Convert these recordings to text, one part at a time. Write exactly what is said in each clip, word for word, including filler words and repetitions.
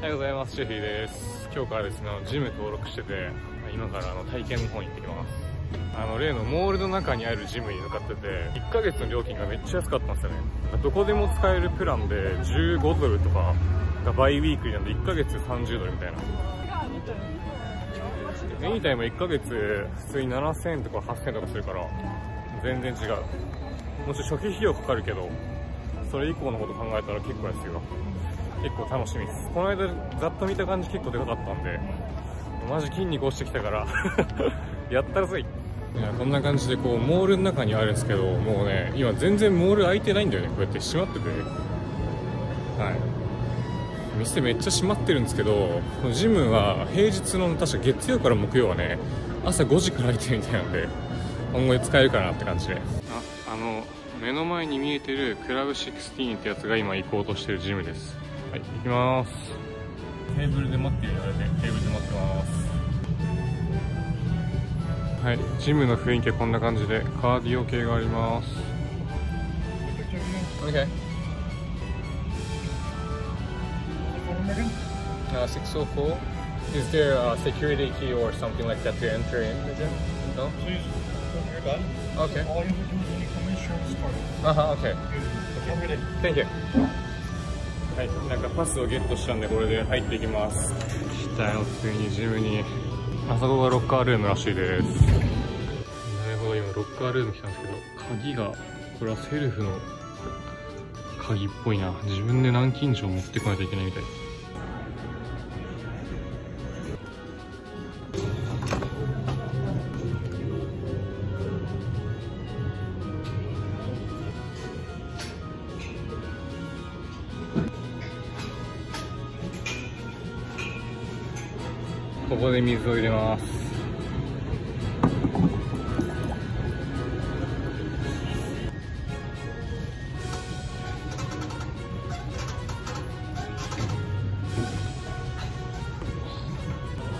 おはようございます。シェフィーです。今日からですね、ジム登録してて、今からあの体験の方に行ってきます。あの例のモールの中にあるジムに向かってて、いっかげつの料金がめっちゃ安かったんですよね。どこでも使えるプランでじゅうごドルとかがバイウィークリーなんで、いっかげつさんじゅうドルみたいな。エニタイムいっかげつ普通にななせんえんとかはっせんえんとかするから、全然違う。もちろん初期費用かかるけど、それ以降のこと考えたら結構安いよ。結構楽しみです。この間ざっと見た感じ結構でかかったんで、マジ筋肉落ちてきたからやったらすい。いや、こんな感じでこうモールの中にあるんですけど、もうね、今全然モール開いてないんだよね。こうやって閉まってて、はい、店めっちゃ閉まってるんですけど、ジムは平日の確か月曜から木曜はね、朝ごじから開いてるみたいなんで、今後で使えるかなって感じで。あ、あの目の前に見えてるクラブじゅうろくってやつが今行こうとしてるジムです。はい、行きます。テーブルで待ってるよね。テーブルで待ってます。はい、ジムの雰囲気はこんな感じで、カーディオ系があります。Okay. Uh, six oh four. Is there a security key or something like that to enter in the gym? No? Please, you're done. Okay. All you do is become insurance card. Uh-huh, okay. Okay. Thank you. はい、なんかパスをゲットしたんで、これで入っていきます。来たよ、ついにジムに。あそこがロッカールームらしいです。なるほど、今ロッカールーム来たんですけど、鍵が、これはセルフの鍵っぽいな。自分で南京錠持ってこないといけないみたい。ここで水を入れます。こ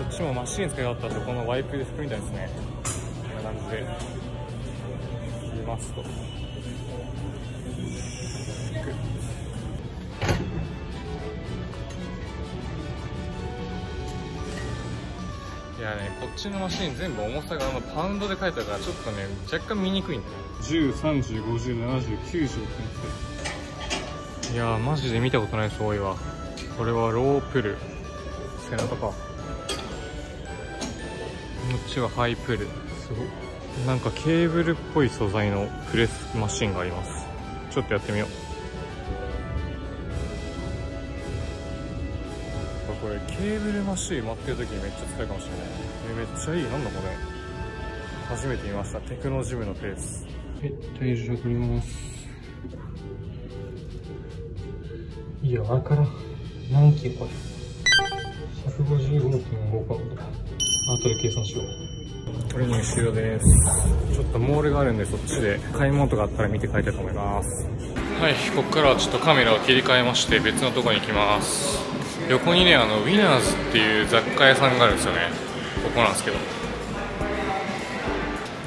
っちもマシン使いだったんで、このワイプで拭くみたいですね。こんな感じで入れますと。いやね、こっちのマシン全部重さがあのパウンドで書いたから、ちょっとね若干見にくいんだよ。じゅう、さんじゅう、ごじゅう、ななじゅう、きゅうじゅうっていやー、マジで見たことない人多いわ。これはロープル、背中か。こっちはハイプル、すごい。なんかケーブルっぽい素材のプレスマシンがあります。ちょっとやってみよう。これケーブルマシーン待ってる時にめっちゃ使うかもしれない。え、めっちゃいい。なんだこれ、初めて見ました。テクノジムのペース。はい、体重測ります。いや、わからん。何キロこれ。ひゃくごじゅうごてんごパウンド。後で計算しよう。トレーニング終了です。ちょっとモールがあるんで、そっちで買い物とかあったら見て帰りたいと思います。はい、ここからはちょっとカメラを切り替えまして別のところに行きます。横にね、あのウィナーズっていう雑貨屋さんがあるんですよね。ここなんですけど、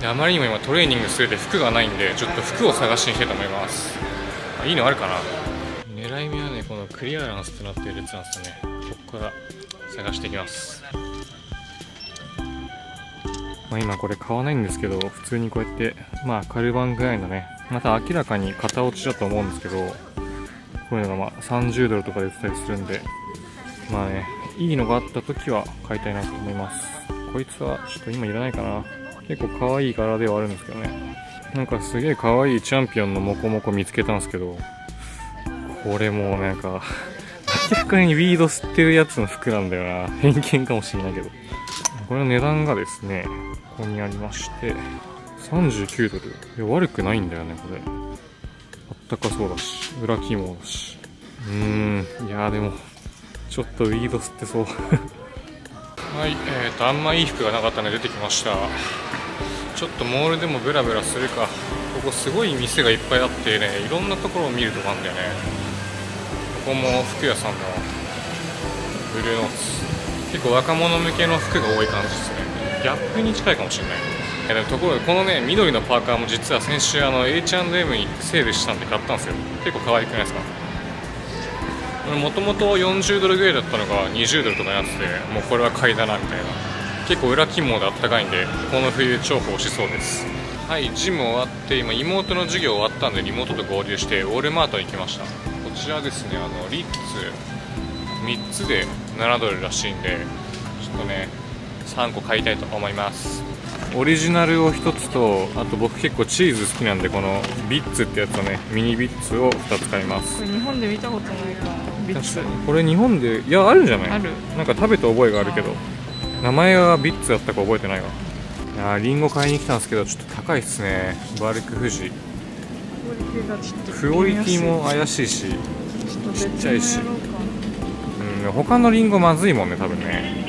であまりにも今トレーニングしてて服がないんで、ちょっと服を探しに来たいと思います。あ、いいのあるかな。狙い目はね、このクリアランスとなっているやつなんですよね。ここから探していきます。まあ、今これ買わないんですけど、普通にこうやってまあカルバンぐらいのね、また明らかに型落ちだと思うんですけど、こういうのがまあさんじゅうドルとかで売ったりするんで、まあね、いいのがあった時は買いたいなと思います。こいつはちょっと今いらないかな。結構可愛い柄ではあるんですけどね。なんかすげえ可愛いチャンピオンのモコモコ見つけたんですけど、これもうなんか明らかにウィード吸ってるやつの服なんだよな。偏見かもしれないけど、これの値段がですね、ここにありまして、さんじゅうきゅうドル。いや、悪くないんだよね。これあったかそうだし、裏起毛だし、うーん、いやー、でもちょっとウィード吸ってそうはい、えーとあんまいい服がなかったので出てきました。ちょっとモールでもブラブラするか。ここすごい店がいっぱいあってね、いろんなところを見るとこあるんだよね。ここも服屋さんのブルーノーツ、結構若者向けの服が多い感じですね。ギャップに近いかもしれない。えー、ところでこのね、緑のパーカーも実は先週あの エイチアンドエム にセールしたんで買ったんですよ。結構可愛くないですか。もともとよんじゅうドルぐらいだったのがにじゅうドルとかになってて、もうこれは買いだなみたいな。結構裏肝であったかいんで、この冬重宝しそうです。はい、ジム終わって今妹の授業終わったんで妹と合流してウォルマートに来ました。こちらですね、あのリッツみっつでななドルらしいんで、ちょっとねさんこ買いたいと思います。オリジナルをひとつと、あと僕結構チーズ好きなんで、このビッツってやつをね、ミニビッツをふたつ買います。これ日本で見たことないかな、ビッツ。これ日本で、いやあるんじゃない？ある。なんか食べた覚えがあるけど、名前がビッツだったか覚えてないわ。いやー、リンゴ買いに来たんですけどちょっと高いっすね。バルク富士、クオリティも怪しいしちっちゃいし、うん、他のリンゴまずいもんね多分ね。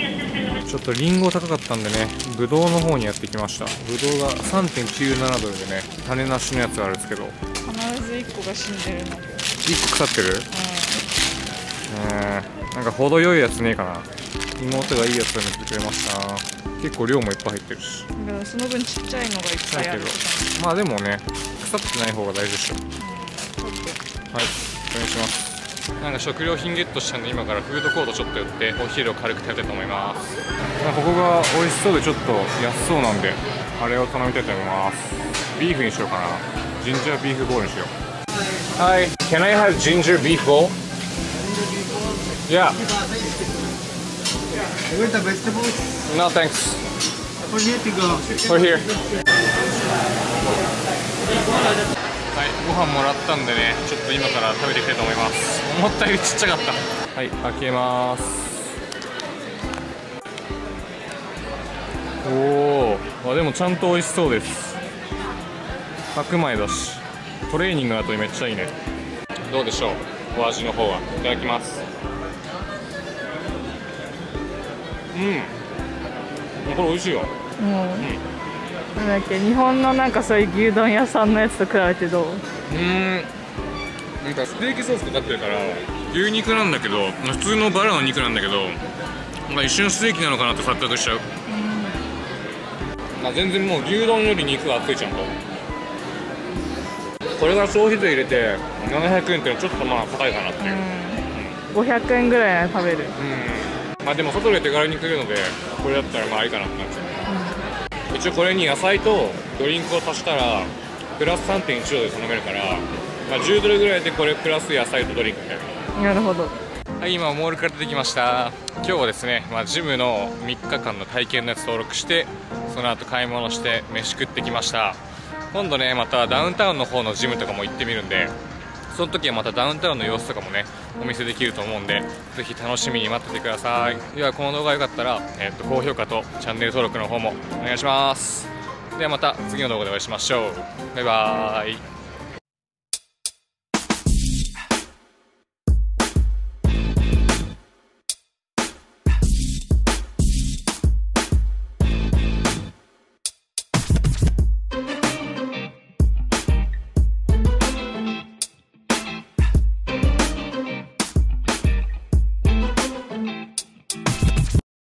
ちょっとリンゴ高かったんでね、ブドウの方にやってきました。ブドウが さんてんきゅうななドルでね、種なしのやつがあるんですけど、必ずいっこが死んでるんだけど。いっこ腐ってる？うん、なんか程よいやつねえかな。妹がいいやつを見てくれました。結構量もいっぱい入ってるし、その分ちっちゃいのがいっぱいあるけど、まあでもね、腐ってない方が大事でしょ。はい、お願いします。なんか食料品ゲットしたんで、今からフードコートちょっと寄ってお昼を軽く食べたいと思います。ここが美味しそうでちょっと安そうなんで、あれを頼みたいと思います。ビーフにしようかな。ジンジャービーフボールにしよう。はい、 Can I have ginger beef bowl? Yeah. With the vegetables? No thanks. For here to go. For here. はい、ご飯もらったんでね、ちょっと今から食べていきたいと思います。思ったよりちっちゃかった。はい、開けます。おお、でもちゃんと美味しそうです。白米だしトレーニングの後にめっちゃいいね。どうでしょう、お味の方は。いただきます。うん、これ美味しいよ。うん、うん、なんだっけ、日本のなんかそういう牛丼屋さんのやつと比べてどう？うーん、なんかステーキソースかかってるから牛肉なんだけど、普通のバラの肉なんだけど、まあ、一瞬ステーキなのかなって錯覚しちゃう。うん、まあ全然もう牛丼より肉が厚いじゃんと。これが消費税入れてななひゃくえんっていうのはちょっとまあ高いかなっていう。うん、ごひゃくえんぐらい食べる。うん、まあでも外で手軽に食えるので、これだったらまあいいかなって感じ。一応これに野菜とドリンクを足したらプラス さんてんいちドルで頼めるから、まあ、じゅうドルぐらいでこれプラス野菜とドリンクみたいな。なるほど。はい、今モールから出てきました。今日はですね、まあ、ジムのみっかかんの体験のやつ登録して、その後買い物して飯食ってきました。今度ね、またダウンタウンの方のジムとかも行ってみるんで、その時はまたダウンタウンの様子とかもね、お見せできると思うんで、ぜひ楽しみに待っててください。ではこの動画が良かったら、えー、っと高評価とチャンネル登録の方もお願いします。ではまた次の動画でお会いしましょう。バイバーイ。